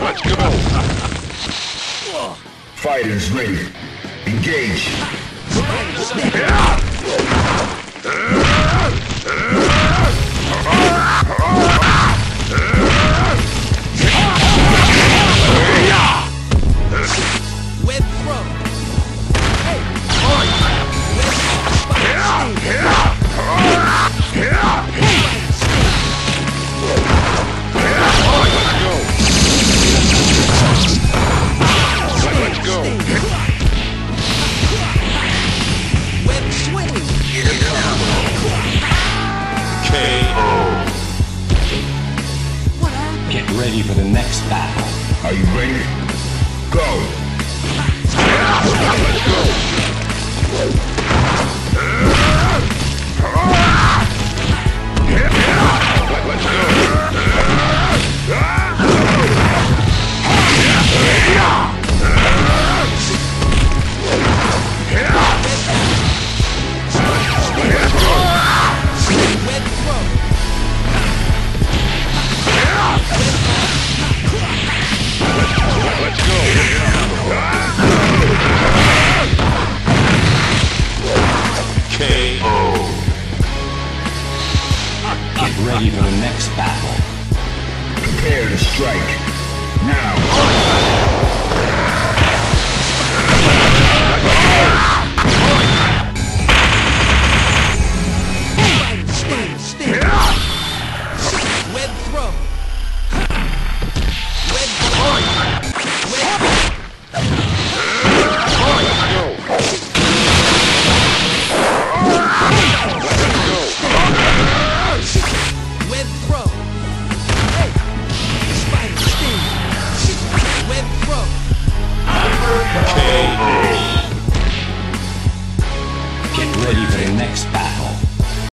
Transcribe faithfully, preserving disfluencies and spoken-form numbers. Let's go! Fighters ready. Engage. With throws. Hey! With throws. With throws. Go. Web swinging. K O. What happened? Get ready for the next battle. Are you ready? Go. Let's go. Let's go. Let's go! K O. Get ready for the next battle. Prepare to strike. Now! Stand, stand. Web throw. Web throw. K O. Get ready for the next battle.